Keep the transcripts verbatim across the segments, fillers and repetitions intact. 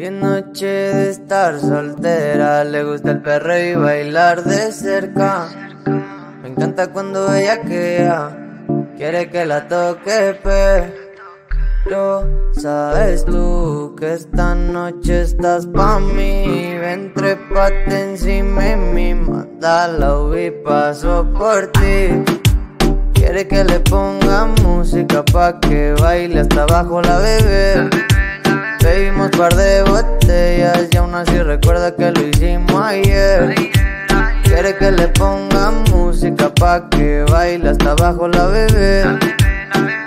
Hoy es noche de estar soltera, le gusta el perreo y bailar de cerca. Me encanta cuando ella queda, quiere que la toque, pero sabes tú que esta noche estás pa' mí. Ven, trépate encima de mí, mátala, uy, paso por ti. Quiere que le ponga música pa' que baile hasta abajo la bebé. Bebimos par de botellas y aún así recuerda que lo hicimos ayer. Quiere que le ponga música pa' que baile hasta abajo la bebé.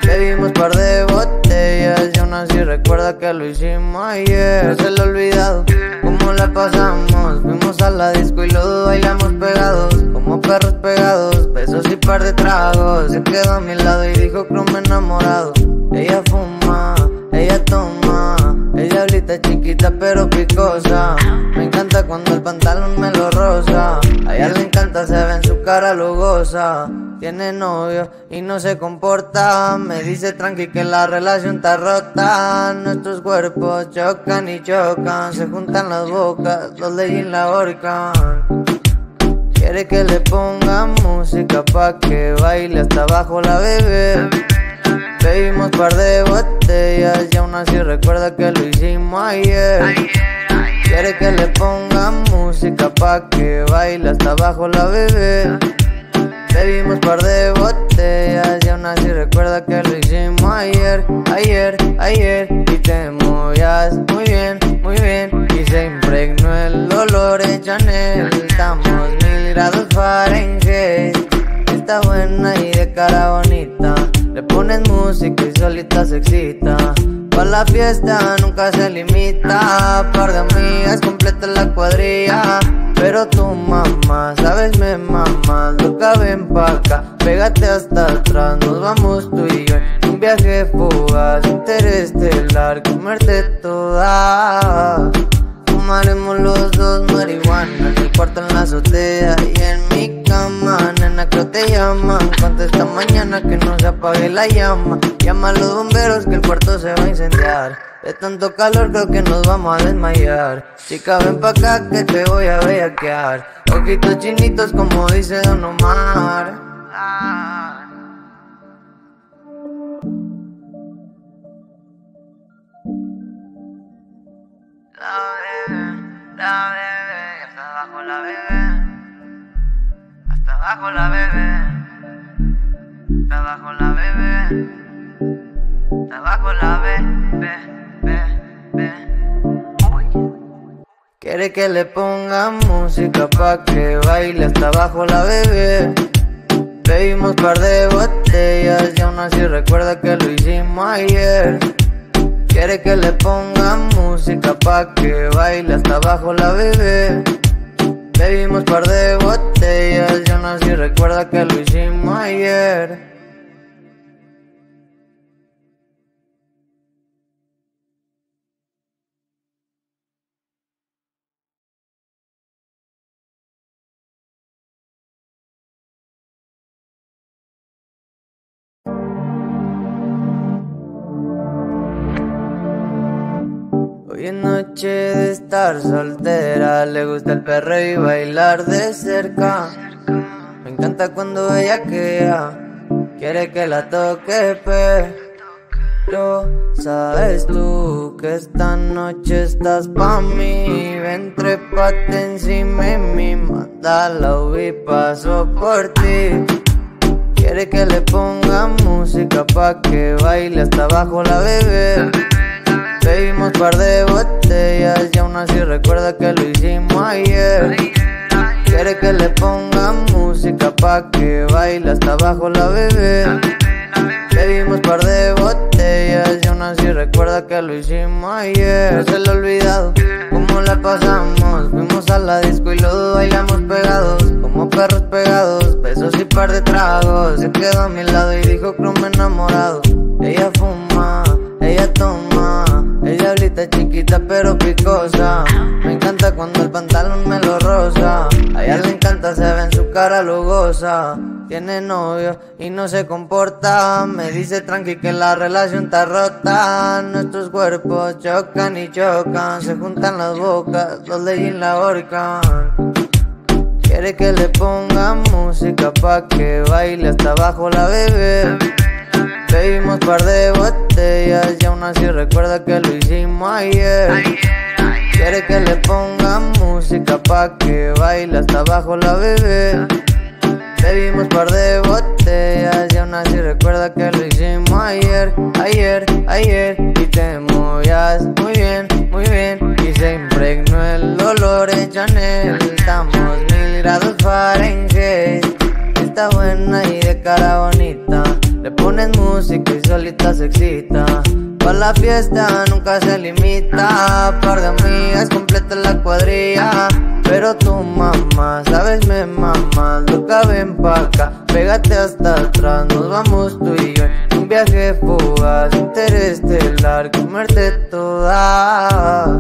Bebimos par de botellas y aún así recuerda que lo hicimos ayer. No se lo he olvidado, cómo la pasamos. Fuimos a la disco y luego bailamos pegados, como perros pegados, besos y par de tragos. Se quedó a mi lado y dijo que me he enamorado. Ella fuma, ella toma, ella ahorita chiquita pero picosa. Me encanta cuando el pantalón me lo roza. A ella le encanta, se ve en su cara, lo goza. Tiene novio y no se comporta. Me dice tranqui que la relación está rota. Nuestros cuerpos chocan y chocan, se juntan las bocas, los leggings la ahorcan. Quiere que le ponga música pa' que baile hasta abajo la bebé. Bebimos par de botellas y aún así recuerda que lo hicimos ayer. Quiere que le ponga música pa' que baile hasta abajo la bebé. Bebimos par de botellas y aún así recuerda que lo hicimos ayer, ayer, ayer. Y te movías muy bien, muy bien, y se impregnó el olor de Chanel. Estamos mil grados Fahrenheit. Está buena y de cara bonita, le pones música y solita se excita. Pa' la fiesta nunca se limita, par de amigas completa la cuadrilla. Pero tu mamá, sabes me mamás, loca ven pa' acá, pégate hasta atrás, nos vamos tú y yo en un viaje fugaz, interestelar, comerte toda. Fumaremos los dos marihuana, en el cuarto, en la azotea y en mi cama. Nena, creo te llaman, contesta mañana que no se apague la llama. Llama a los bomberos que el cuarto se va a incendiar. De tanto calor creo que nos vamos a desmayar. Chica, ven pa' acá que te voy a bellaquear. Ojitos chinitos como dice Don Omar. La bebe, la bebe, hasta abajo la bebe. Hasta abajo la bebe. Hasta abajo la bebe. Hasta abajo la bebe, be, be, be. Quiere que le ponga música pa' que baile hasta abajo la bebe. Bebimos par de botellas y aún así recuerda que lo hicimos ayer. Quiere que le ponga música pa' que baile hasta abajo la bebé. Bebimos par de botellas y aún así recuerda que lo hicimos ayer. Hoy es noche de estar soltera, le gusta el perreo y bailar de cerca. Me encanta cuando ella queda, quiere que la toque, pero sabes tú que esta noche estás pa' mí. Ven, trépate encima de mí, mátala, uy, paso por ti. Quiere que le ponga música pa' que baile hasta abajo la bebé. Bebimos par de botellas y aún así recuerda que lo hicimos ayer. Quiere que le ponga música pa' que baile hasta abajo la bebé. Bebimos par de botellas y aún así recuerda que lo hicimos ayer. No se lo he olvidado, cómo la pasamos. Fuimos a la disco y luego bailamos pegados, como perros pegados, besos y par de tragos. Se quedó a mi lado y dijo que me he enamorado. Ella fuma, ella toma, ella ahorita chiquita pero picosa. Me encanta cuando el pantalón me lo roza. A ella le encanta, se ve en su cara lo goza, tiene novio y no se comporta. Me dice tranqui que la relación está rota. Nuestros cuerpos chocan y chocan, se juntan las bocas, dos leyes la ahorcan. Quiere que le ponga música pa' que baile hasta abajo la bebé. Bebimos par de botellas y aún así recuerda que lo hicimos ayer. Quiere que le ponga música pa' que baile hasta abajo la bebé. Bebimos par de botellas y aún así recuerda que lo hicimos ayer, ayer, ayer. Y te movías muy bien, muy bien, y se impregnó el olor en Chanel. Estamos mil grados Fahrenheit. Está buena y de cara bonita, le pones música y solita se excita. Pa' la fiesta nunca se limita, par de amigas completa la cuadrilla. Pero tu mamá, sabes me mamá, loca ven pa' acá, pégate hasta atrás, nos vamos tú y yo en un viaje fugaz, interestelar, comerte toda.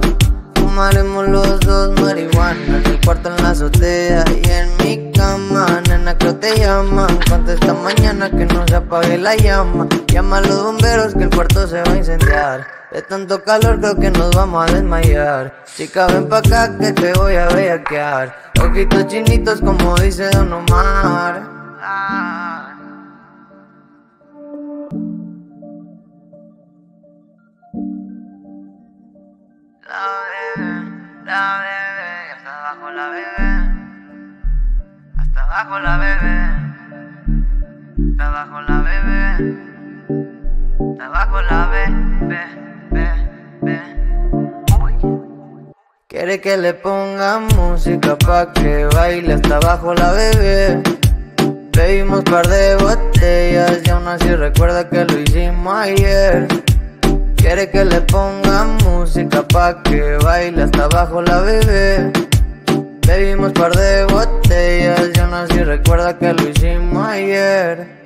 Fumaremos los dos marihuana, en el cuarto, en la azotea y en mi cama. Nena, creo te llaman, contesta mañana que no se apague la llama. Llama a los bomberos que el cuarto se va a incendiar. De tanto calor creo que nos vamos a desmayar. Chica, ven pa' acá que te voy a bellaquear. Ojitos chinitos como dice Don Omar. La bebe, la bebe, hasta abajo la bebe, hasta abajo la bebe, hasta abajo la bebe, hasta abajo la bebe, bebe, bebe. Quiere que le ponga música pa' que baile hasta abajo la bebe. Bebimos par de botellas y aún así recuerda que lo hicimos ayer. Quiere que le ponga música pa' que baile hasta abajo la bebé. Bebimos par de botellas y aún así recuerda que lo hicimos ayer.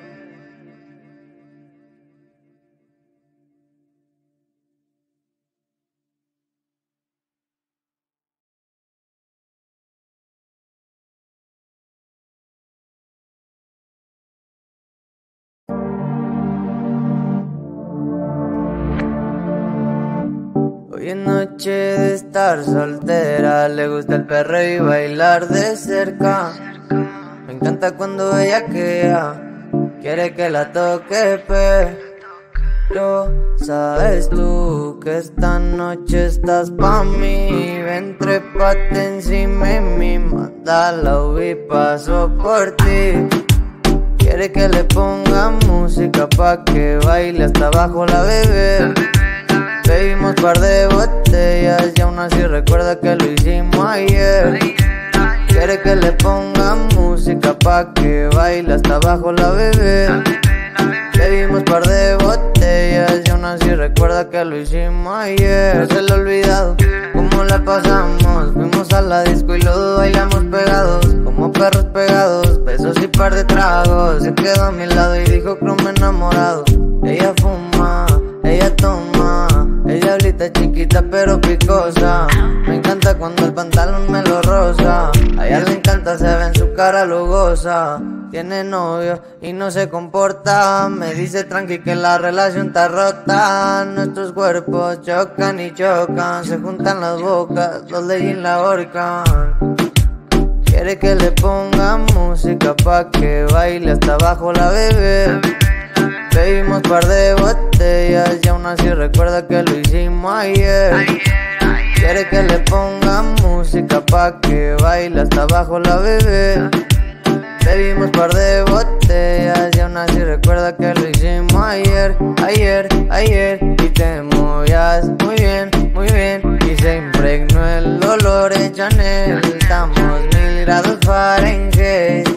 Hoy es noche de estar soltera, le gusta el perreo y bailar de cerca. Me encanta cuando bellaquea, quiere que la toque, pero sabes tú que esta noche estás pa' mí. Ven, trépate encima y mi mandala, y paso por ti. Quiere que le ponga música pa' que baile hasta abajo la bebé. Bebimos par de botellas y aún así recuerda que lo hicimos ayer. Quiere que le ponga música pa' que baile hasta abajo la bebé. Bebimos par de botellas y aún así recuerda que lo hicimos ayer. No se lo he olvidado, cómo la pasamos. Fuimos a la disco y los dos bailamos pegados, como perros pegados, besos y par de tragos. Se quedó a mi lado y dijo que me he enamorado. Ella fuma, ella toma, ella ahorita chiquita pero picosa. Me encanta cuando el pantalón me lo roza. A ella le encanta, se ve en su cara, lo goza. Tiene novio y no se comporta. Me dice tranqui que la relación está rota. Nuestros cuerpos chocan y chocan, se juntan las bocas, dos leyes la ahorcan. Quiere que le ponga música pa' que baile hasta abajo la bebé. Bebimos par de botellas y aún así recuerda que lo hicimos ayer. Quiere que le ponga música pa' que baile hasta abajo la bebé. Bebimos par de botellas y aún así recuerda que lo hicimos ayer, ayer, ayer. Y te movías muy bien, muy bien, y se impregnó el olor en Chanel. Estamos mil grados Fahrenheit.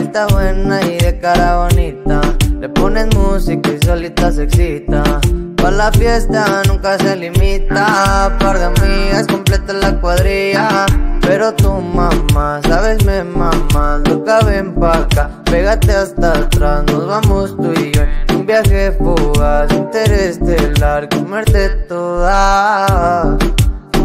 Está buena y de cara bonita, le pones música y solita se excita. Pa' la fiesta nunca se limita, par de amigas completa la cuadrilla. Pero tu mamá, sabes me mamá, loca ven pa' acá, pégate hasta atrás, nos vamos tú y yo en un viaje fugaz, interestelar, comerte toda.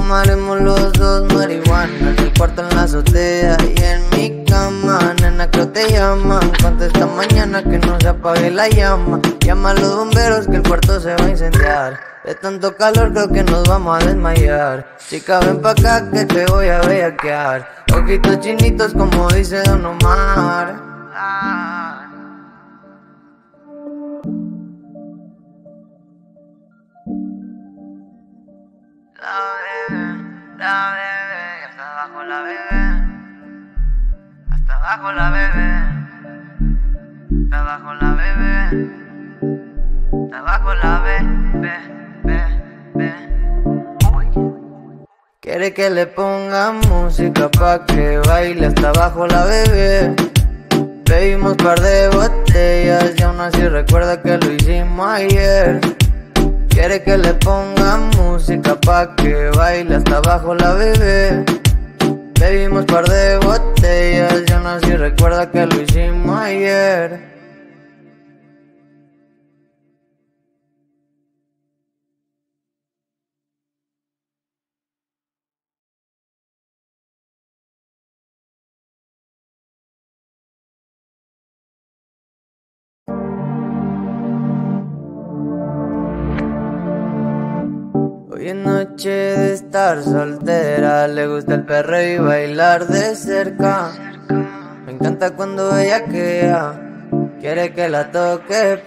fumaremos los dos marihuana. En el cuarto, en la azotea y en mi cama. Nena, creo te llaman, contesta mañana que no se apague la llama. Llama a los bomberos que el cuarto se va a incendiar. De tanto calor creo que nos vamos a desmayar. Chica, ven pa' acá que te voy a bellaquear. Ojitos chinitos como dice Don Omar. Ah. La bebe, la bebe, hasta abajo la bebe, hasta abajo la bebe, hasta abajo la bebe, hasta abajo la bebe, bebe, bebe. Quiere que le ponga música pa' que baile hasta abajo la bebe. Bebimos par de botellas y aún así recuerda que lo hicimos ayer. Quiere que le ponga música pa' que baile hasta abajo la bebé. Bebimos par de botellas y aún así recuerda que lo hicimos ayer. Hoy es noche de estar soltera, le gusta el perreo y bailar de cerca. Me encanta cuando bellaquea, quiere que la toque,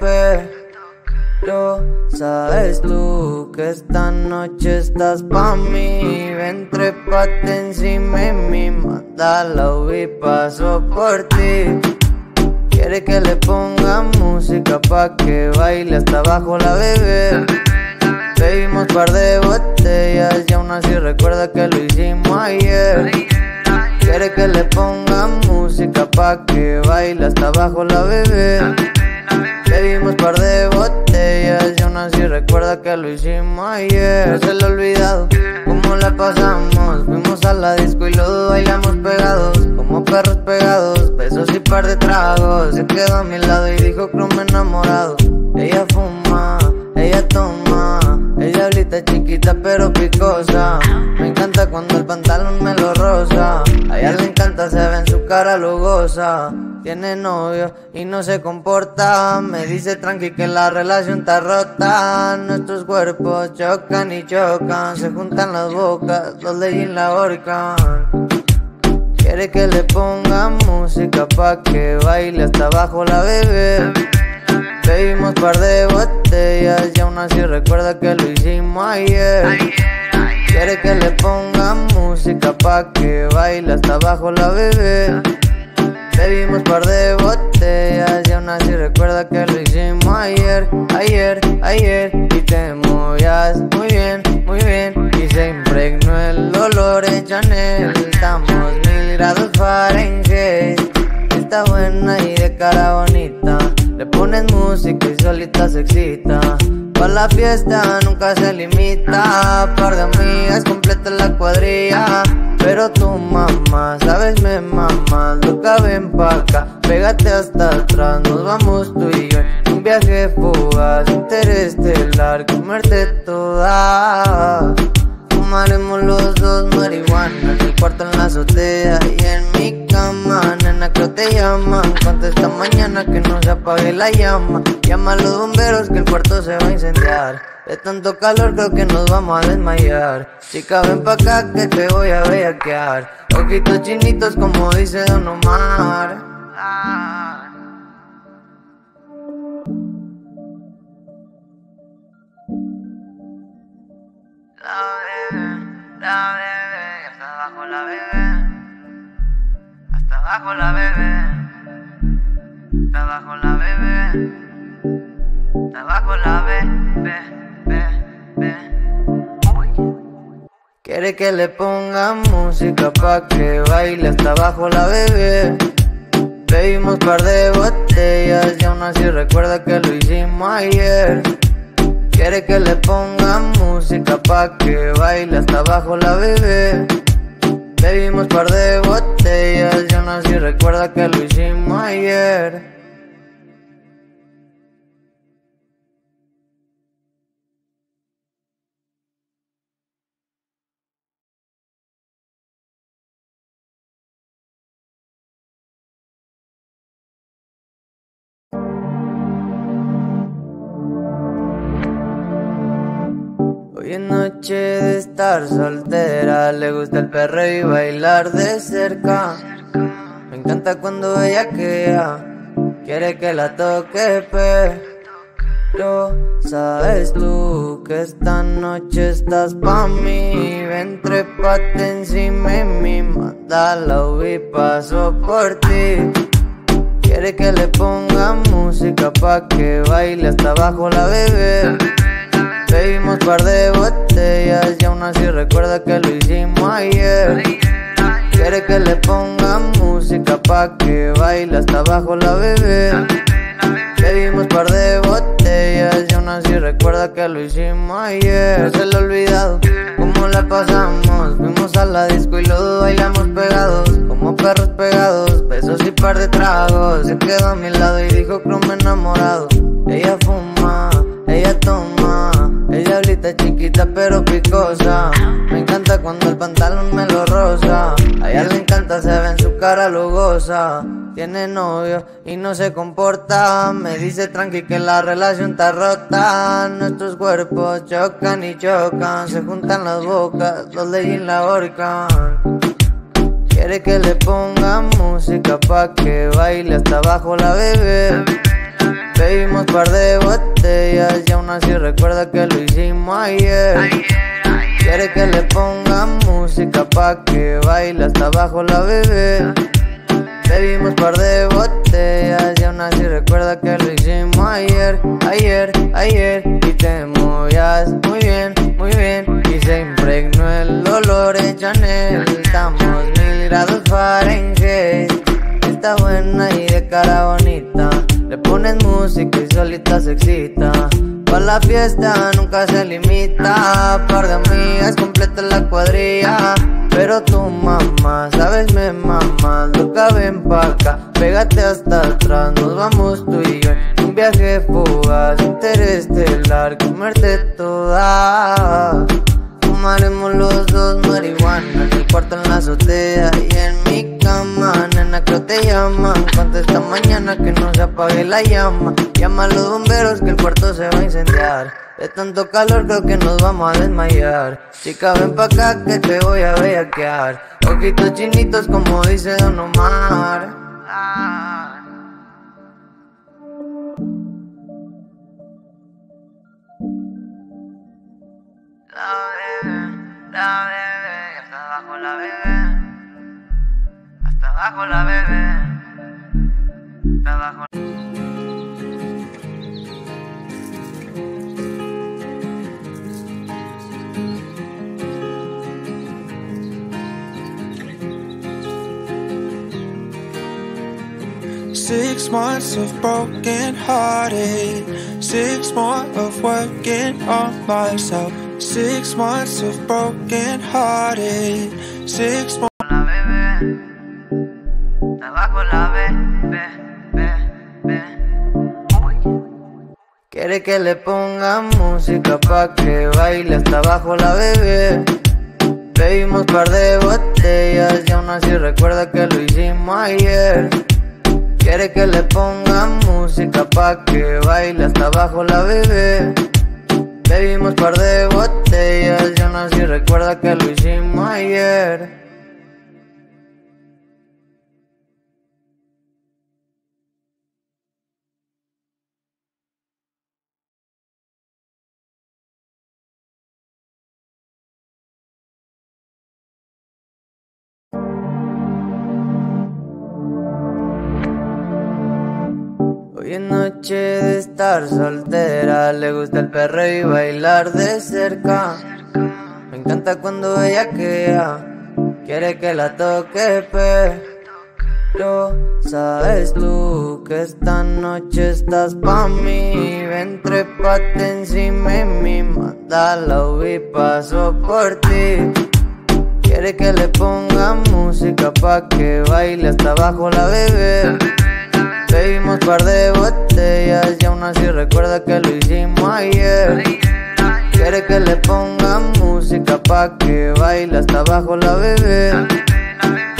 pero sabes tú que esta noche estás pa' mí. Ven, trépate encima de mí, mátala, y paso por ti. Quiere que le ponga música pa' que baile hasta abajo la bebé. Bebimos par de botellas y aún así recuerda que lo hicimos ayer. Quiere que le ponga música pa' que baile hasta abajo la bebé. Bebimos par de botellas y aún así recuerda que lo hicimos ayer. No se lo he olvidado, cómo la pasamos. Fuimos a la disco y los dos bailamos pegados, como perros pegados, besos y par de tragos. Se quedó a mi lado y dijo que me he enamorado. Ella fuma, ella toma, ella ahorita chiquita pero picosa. Me encanta cuando el pantalón me lo rosa. A ella le encanta, se ve en su cara, lo goza. Tiene novio y no se comporta. Me dice tranqui que la relación está rota. Nuestros cuerpos chocan y chocan, se juntan las bocas, los leyes la horcan. Quiere que le ponga música pa' que baile hasta abajo la bebé. Bebimos par de botellas y aún así recuerda que lo hicimos ayer. Ayer, ayer. Quiere que le ponga música pa' que baile hasta abajo la bebé. Bebimos par de botellas y aún así recuerda que lo hicimos ayer. Ayer, ayer. Y te movías muy bien, muy bien. Y se impregnó el olor de Chanel. Estamos mil grados Fahrenheit. Está buena y de cara bonita. Le pones música y solita se excita. Pa' la fiesta nunca se limita. Par de amigas completa la cuadrilla. Pero tu mamá, sabes, me mamá. Loca, ven pa' acá, pégate hasta atrás. Nos vamos tú y yo en un viaje fugaz, interestelar, comerte toda. Fumaremos los dos marihuana. En el cuarto, en la azotea y en mi cama. Nena, creo te llaman, contesta mañana que no se apague la llama. Llama a los bomberos que el cuarto se va a incendiar. De tanto calor creo que nos vamos a desmayar. Chica, ven pa' acá que te voy a bellaquear. Ojitos chinitos como dice Don Omar. Ah. La bebe, la bebe, hasta abajo la bebe, hasta abajo la bebe, hasta abajo la bebe, hasta abajo la bebe, bebe, bebe. Quiere que le ponga música pa' que baile hasta abajo la bebe. Bebimos par de botellas y aún así recuerda que lo hicimos ayer. Quiere que le ponga música pa' que baile hasta abajo la bebé. Bebimos par de botellas y aún así recuerda que lo hicimos ayer. Hoy es noche de estar soltera, le gusta el perreo y bailar de cerca. Me encanta cuando ella quea, quiere que la toque, pero sabes tú que esta noche estás pa' mí. Ven, trépate encima de mí, mátala y paso por ti. Quiere que le ponga música pa' que baile hasta abajo la bebé. Bebimos par de botellas y aún así recuerda que lo hicimos ayer. Quiere que le ponga música pa' que baile hasta abajo la bebé. Bebimos par de botellas y aún así recuerda que lo hicimos ayer. No se lo he olvidado, cómo la pasamos. Fuimos a la disco y los bailamos pegados, como perros pegados, besos y par de tragos. Se quedó a mi lado y dijo croma enamorado. Ella fuma, ella toma, ella ahorita chiquita pero picosa. Me encanta cuando el pantalón me lo roza. A ella le encanta, se ve en su cara, lo goza. Tiene novio y no se comporta. Me dice tranqui que la relación está rota. Nuestros cuerpos chocan y chocan, se juntan las bocas, los leyes la ahorcan. Quiere que le ponga música pa' que baile hasta abajo la bebé. Bebimos par de botellas y aún así recuerda que lo hicimos ayer. Quiere que le ponga música pa' que baile hasta abajo la bebé. Bebimos par de botellas y aún así recuerda que lo hicimos ayer. Ayer, ayer y te movías muy bien, muy bien. Y se impregnó el olor de Chanel. Estamos mil grados Fahrenheit. Está buena y de cara bonita, le pones música y solita se excita. Pa' la fiesta nunca se limita, par de amigas completa la cuadrilla. Pero tu mamá, sabes me mamas, loca ven pa' acá, pégate hasta atrás, nos vamos tú y yo en un viaje fugaz, interestelar, comerte toda. Fumaremos los dos marihuana, en el cuarto, en la azotea y en mi cama. Nena, creo te llaman, contesta mañana que no se apague la llama. Llama a los bomberos que el cuarto se va a incendiar. De tanto calor creo que nos vamos a desmayar. Chica, ven pa' acá que te voy a bellaquear. Ojitos chinitos como dice Don Omar. La bebe, la bebe, hasta abajo la bebe, hasta abajo la bebe, hasta abajo la bebe. Six months of broken hearted, six more of working on myself. Six months of broken hearted, six more. La bebé, abajo la bebé, bebé. Quiere que le ponga música pa' que baile hasta abajo la bebé. Bebimos par de botellas y aún así recuerda que lo hicimos ayer. Quiere que le ponga música pa' que baile hasta abajo la bebé. Bebimos par de botellas y aún así recuerda que lo hicimos ayer. Hoy es noche de estar soltera, le gusta el perreo y bailar de cerca. Me encanta cuando ella quea, quiere que la toque, pero sabes tú que esta noche estás pa' mí. Ven, trépate encima de mí, mátala y paso por ti. Quiere que le ponga música pa' que baile hasta abajo la bebé. Bebimos par de botellas y aún así recuerda que lo hicimos ayer. Quiere que le ponga música pa' que baile hasta abajo la bebé.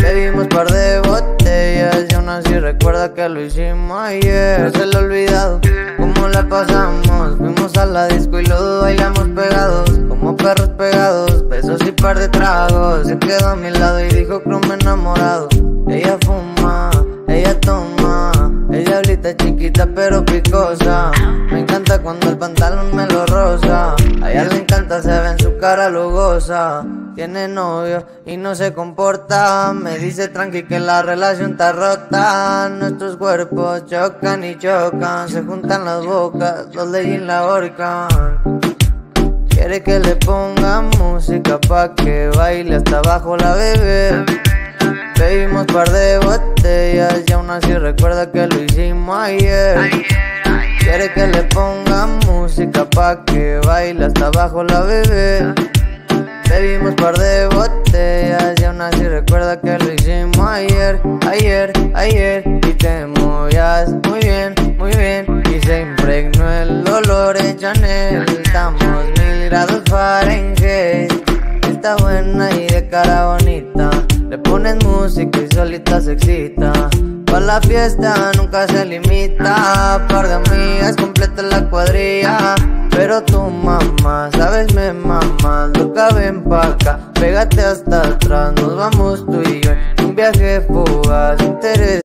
Bebimos par de botellas y aún así recuerda que lo hicimos ayer. No se lo he olvidado, cómo la pasamos. Fuimos a la disco y los bailamos pegados, como perros cigarros pegados, besos y par de tragos. Se quedó a mi lado y dijo croma enamorado. Ella fuma, ella toma, ella ahorita chiquita pero picosa. Me encanta cuando el pantalón me lo roza. A ella le encanta, se ve en su cara, lo goza. Tiene novio y no se comporta. Me dice tranqui que la relación está rota. Nuestros cuerpos chocan y chocan. Se juntan las bocas, los de gin la ahorcan. Quiere que le ponga música pa' que baile hasta abajo la bebé. Bebimos par de botellas y aún así recuerda que lo hicimos ayer. Quiere que le ponga música pa' que baile hasta abajo la bebé. Bebimos par de botellas y aún así recuerda que lo hicimos ayer, ayer, ayer. Y te movías muy bien, muy bien, y se impregnó el olor en Chanel. Estamos mil grados Fahrenheit. Está buena y de cara bonita. Le pones música y solita se excita. Pa' la fiesta nunca se limita. Par de amigas completa la cuadrilla. Pero tu mamá, sabes, me mamas. Loca, ven pa' acá, pégate hasta atrás. Nos vamos tú y yo en un viaje fugaz, interesante.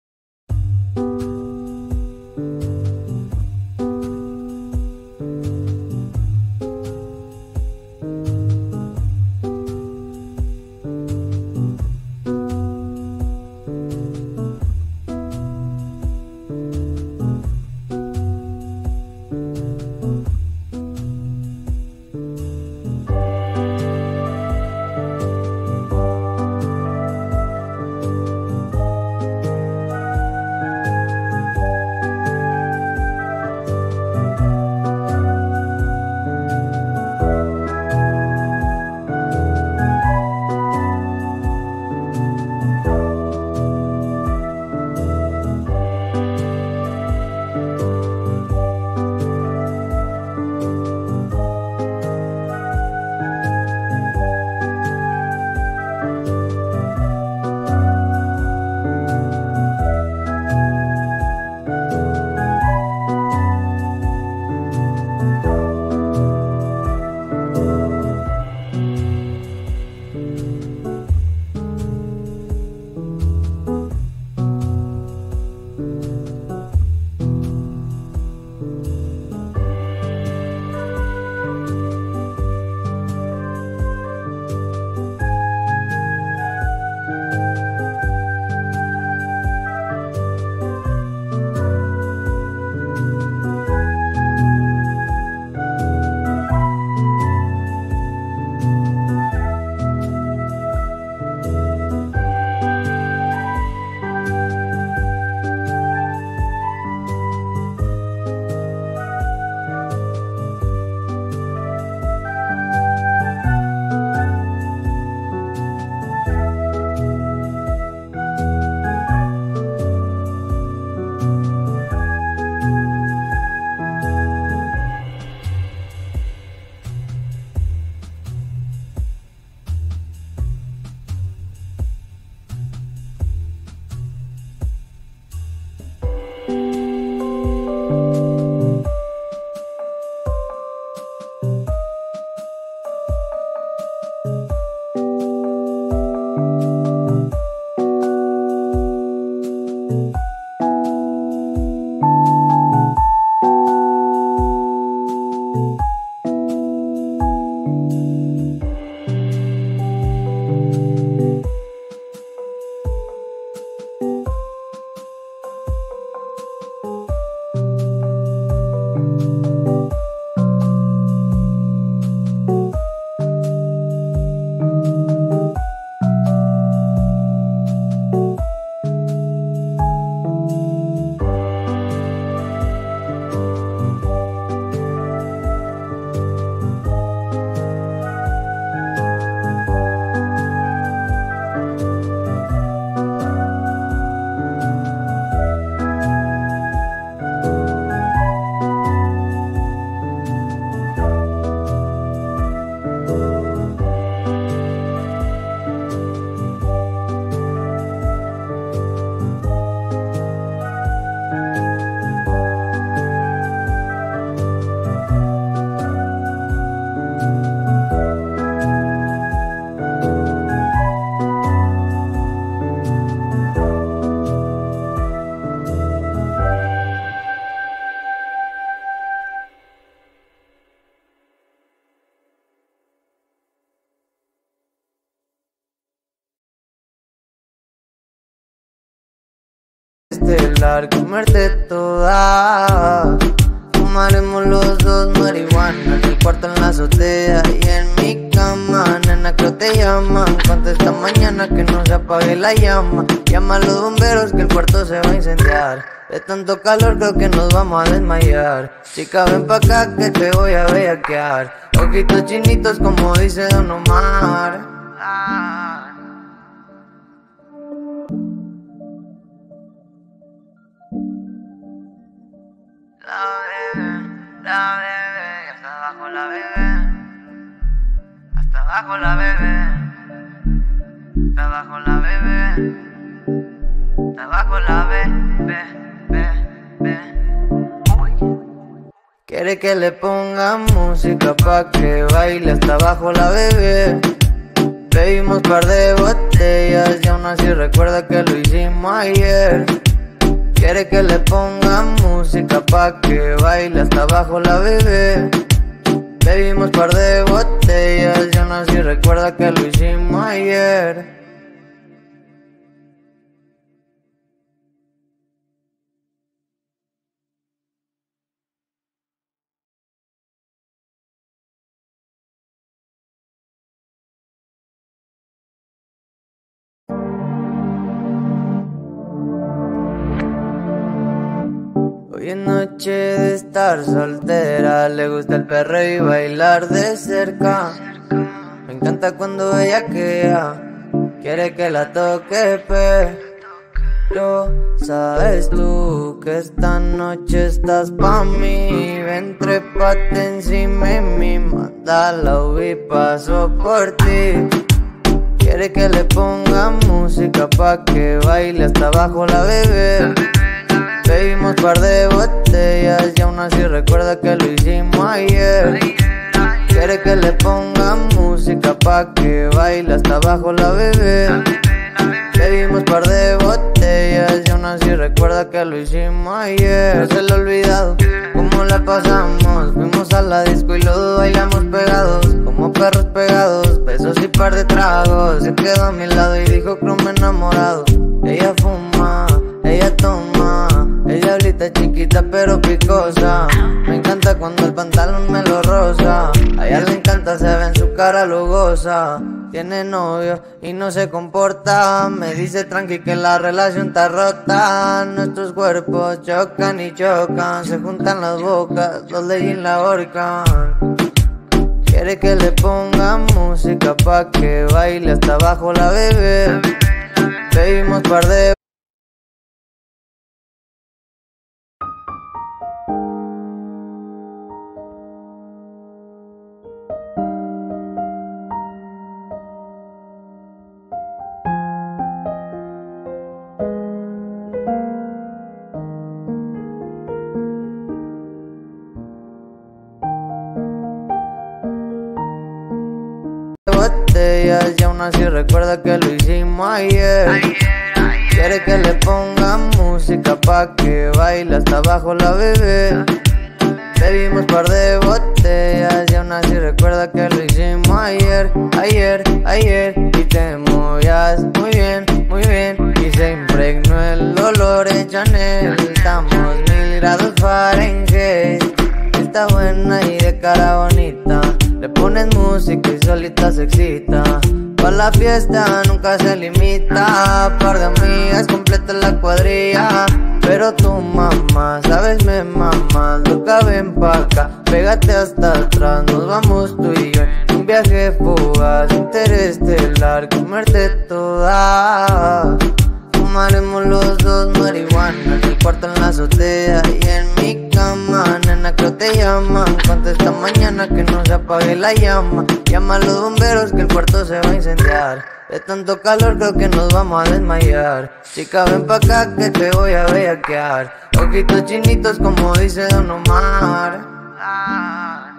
celar, comerte toda. Fumaremos los dos marihuana, el cuarto en la azotea y en mi cama. Nena, creo te llaman, contesta mañana que no se apague la llama. Llama a los bomberos que el cuarto se va a incendiar. De tanto calor creo que nos vamos a desmayar. Chica, ven pa' acá que te voy a bellaquear. Ojitos chinitos como dice Don Omar. Ah. La bebe, la bebe, hasta abajo la bebe. Hasta abajo la bebe. Hasta abajo la bebe. Hasta abajo la bebe, be, be, be. Quiere que le ponga música pa' que baile hasta abajo la bebe. Bebimos par de botellas y aún así recuerda que lo hicimos ayer. Quiere que le ponga música pa' que baile hasta abajo la bebé. Bebimos par de botellas y aún así recuerda que lo hicimos ayer. Hoy es noche de estar soltera, le gusta el perreo y bailar de cerca. Me encanta cuando ella queda, quiere que la toque, pero sabes tú que esta noche estás pa' mí. Ven, trépate encima de mí, mandala y paso por ti. Quiere que le ponga música pa' que baile hasta abajo la bebé. Bebimos par de botellas y aún así recuerda que lo hicimos ayer. Quiere que le ponga música pa' que baile hasta abajo la bebé. Bebimos par de botellas y aún así recuerda que lo hicimos ayer. No se lo he olvidado, cómo la pasamos. Fuimos a la disco y los bailamos pegados, como perros pegados, besos y par de tragos. Se quedó a mi lado y dijo que me he enamorado. Ella fuma, ella toma, ella ahorita chiquita pero picosa. Me encanta cuando el pantalón me lo roza. A ella le encanta, se ve en su cara, lo goza. Tiene novio y no se comporta. Me dice tranqui que la relación está rota. Nuestros cuerpos chocan y chocan, se juntan las bocas, los leggings la ahorcan. Quiere que le ponga música pa' que baile hasta abajo la bebé. Bebimos par de y aún así recuerda que lo hicimos ayer. Ayer, ayer. Quiere que le ponga música pa' que baile hasta abajo la bebé. Bebimos par de botellas y aún así recuerda que lo hicimos ayer. Ayer, ayer. Y te movías muy bien, muy bien. Y se impregnó el olor de Chanel. Estamos mil grados Fahrenheit. Está buena y de cara bonita. Le pones música y solita se excita. Pa' la fiesta nunca se limita. Par de amigas completa la cuadrilla. Pero tu mamá, sabes me mamá. Loca ven pa' acá, pégate hasta atrás. Nos vamos tú y yo en un viaje fugaz interestelar. Comerte toda. Fumaremos los dos marihuana, el cuarto en la azotea y en mi cama. Nena, creo te llaman, contesta mañana que no se apague la llama. Llama a los bomberos que el cuarto se va a incendiar. De tanto calor creo que nos vamos a desmayar. Chica, ven pa' acá que te voy a bellaquear. Ojitos chinitos como dice Don Omar. Ah.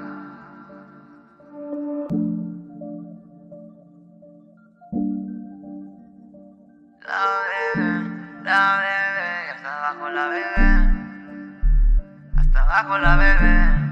La La bebe, hasta abajo la bebe. Hasta abajo la bebe.